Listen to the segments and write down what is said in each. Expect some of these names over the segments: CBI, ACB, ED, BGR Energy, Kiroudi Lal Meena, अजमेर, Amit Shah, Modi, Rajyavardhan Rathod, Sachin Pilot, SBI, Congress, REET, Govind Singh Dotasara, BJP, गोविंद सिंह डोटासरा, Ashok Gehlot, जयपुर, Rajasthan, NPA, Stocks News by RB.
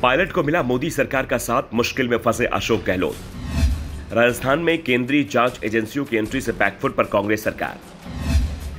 Pilot को मिला मोदी सरकार का साथ, मुश्किल में फंसे अशोक गहलोत। राजस्थान में केंद्रीय जांच एजेंसियों की एंट्री से बैकफुट पर कांग्रेस सरकार।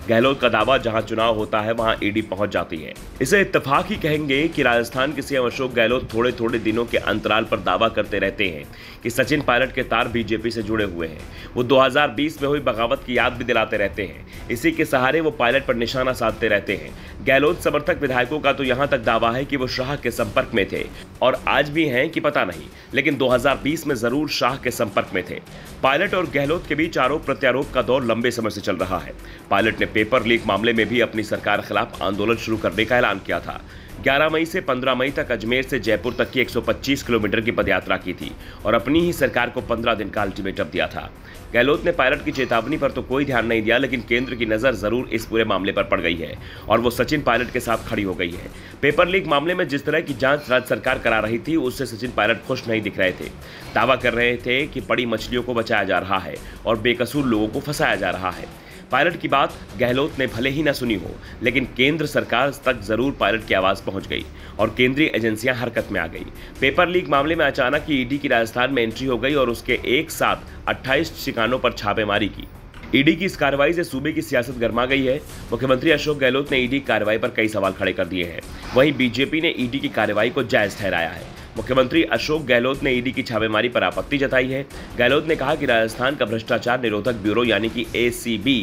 गहलोत का दावा, जहां चुनाव होता है वहां ईडी पहुंच जाती है। इसे इत्तेफाक ही कहेंगे कि राजस्थान के सीएम अशोक गहलोत थोड़े थोड़े दिनों के अंतराल पर दावा करते रहते हैं कि सचिन पायलट के तार बीजेपी से जुड़े हुए हैं। वो 2020 में हुई बगावत की याद भी दिलाते रहते हैं। इसी के सहारे वो पायलट पर निशाना साधते रहते हैं। गहलोत समर्थक विधायकों का तो यहाँ तक दावा है कि वो शाह के संपर्क में थे और आज भी हैं कि पता नहीं, लेकिन 2020 में जरूर शाह के संपर्क में थे। पायलट और गहलोत के बीच आरोप प्रत्यारोप का दौर लंबे समय से चल रहा है। पायलट ने पेपर लीक मामले में भी अपनी सरकार के खिलाफ आंदोलन शुरू करने का ऐलान किया था। 11 मई से 15 मई तक अजमेर से जयपुर तक की 125 किलोमीटर की पदयात्रा की थी और अपनी ही सरकार को 15 दिन का अल्टीमेटम दिया था। गहलोत ने पायलट की चेतावनी पर तो कोई ध्यान नहीं दिया, लेकिन केंद्र की नज़र जरूर इस पूरे मामले पर पड़ गई है और वो सचिन पायलट के साथ खड़ी हो गई है। पेपर लीक मामले में जिस तरह की जांच राज्य सरकार करा रही थी, उससे सचिन पायलट खुश नहीं दिख रहे थे। दावा कर रहे थे कि बड़ी मछलियों को बचाया जा रहा है और बेकसूर लोगों को फंसाया जा रहा है। पायलट की बात गहलोत ने भले ही न सुनी हो, लेकिन केंद्र सरकार तक जरूर पायलट की आवाज़ पहुंच गई और केंद्रीय एजेंसियां हरकत में आ गई। पेपर लीक मामले में अचानक ही ईडी की राजस्थान में एंट्री हो गई और उसके एक साथ 28 ठिकानों पर छापेमारी की। ईडी की इस कार्रवाई से सूबे की सियासत गर्मा गई है। मुख्यमंत्री अशोक गहलोत ने ईडी की कार्रवाई पर कई सवाल खड़े कर दिए हैं। वहीं बीजेपी ने ईडी की कार्रवाई को जायज़ ठहराया है। मुख्यमंत्री अशोक गहलोत ने ईडी की छापेमारी पर आपत्ति जताई है। गहलोत ने कहा कि राजस्थान का भ्रष्टाचार निरोधक ब्यूरो यानी कि ACB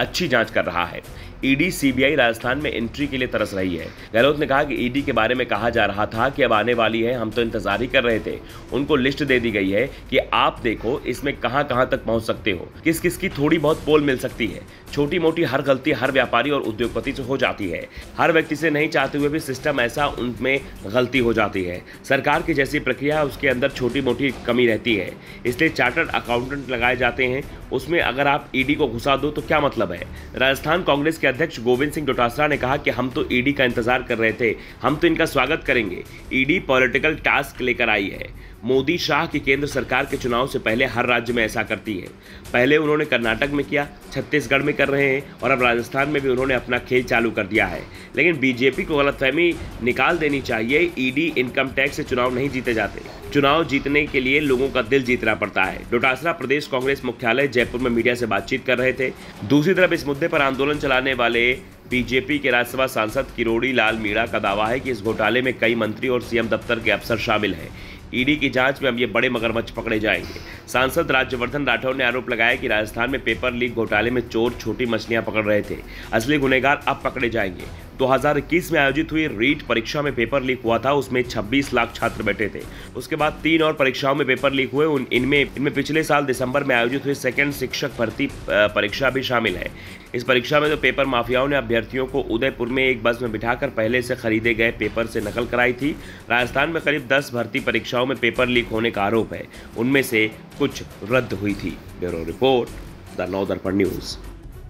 अच्छी जांच कर रहा है। ईडी CBI राजस्थान में एंट्री के लिए तरस रही है। गहलोत ने कहा कि ईडी के बारे में कहा जा रहा था कि अब आने वाली है, हम तो इंतजार ही कर रहे थे। उनको लिस्ट दे दी गई है कि आप देखो इसमें कहां कहां तक पहुंच सकते हो, किस किस की थोड़ी बहुत पोल मिल सकती है। छोटी मोटी हर गलती हर व्यापारी और उद्योगपति से हो जाती है। हर व्यक्ति से नहीं चाहते हुए भी सिस्टम ऐसा उनमें गलती हो जाती है। सरकार की जैसी प्रक्रिया, उसके अंदर छोटी मोटी कमी रहती है, इसलिए चार्टर्ड अकाउंटेंट लगाए जाते हैं। उसमें अगर आप ईडी को घुसा दो तो क्या मतलब है। राजस्थान कांग्रेस के अध्यक्ष गोविंद सिंह डोटासरा ने कहा कि हम तो ईडी का इंतजार कर रहे थे, हम तो इनका स्वागत करेंगे। ईडी पॉलिटिकल टास्क लेकर आई है। मोदी शाह की केंद्र सरकार के चुनाव से पहले हर राज्य में ऐसा करती है। पहले उन्होंने कर्नाटक में किया, छत्तीसगढ़ में कर रहे हैं और अब राजस्थान में भी उन्होंने अपना खेल चालू कर दिया है। लेकिन बीजेपी को गलतफहमी निकाल देनी चाहिए। ईडी इनकम टैक्स से चुनाव नहीं जीते जाते, चुनाव जीतने के लिए लोगों का दिल जीतना पड़ता है। डोटासरा प्रदेश कांग्रेस मुख्यालय जयपुर में मीडिया से बातचीत कर रहे थे। दूसरी तरफ इस मुद्दे पर आंदोलन चलाने वाले बीजेपी के राज्यसभा सांसद किरोड़ी लाल मीणा का दावा है कि इस घोटाले में कई मंत्री और सीएम दफ्तर के अफसर शामिल हैं। ईडी की जांच में अब ये बड़े मगरमच्छ पकड़े जाएंगे। सांसद राज्यवर्धन राठौड़ ने आरोप लगाया कि राजस्थान में पेपर लीक घोटाले में चोर छोटी मछलियां पकड़ रहे थे, असली गुनहगार अब पकड़े जाएंगे। 2021 में आयोजित हुई REET परीक्षा में पेपर लीक हुआ था, उसमें 26 लाख छात्र बैठे थे। उसके बाद 3 और परीक्षाओं में पेपर लीक हुए। इनमें पिछले साल दिसंबर में आयोजित हुई सेकेंड शिक्षक भर्ती परीक्षा भी शामिल है। इस परीक्षा में तो पेपर माफियाओं ने अभ्यर्थियों को उदयपुर में एक बस में बिठाकर पहले से खरीदे गए पेपर से नकल कराई थी। राजस्थान में करीब 10 भर्ती परीक्षाओं में पेपर लीक होने का आरोप है, उनमें से कुछ रद्द हुई थी। ब्यूरो रिपोर्ट, द नौ दर्पण न्यूज़।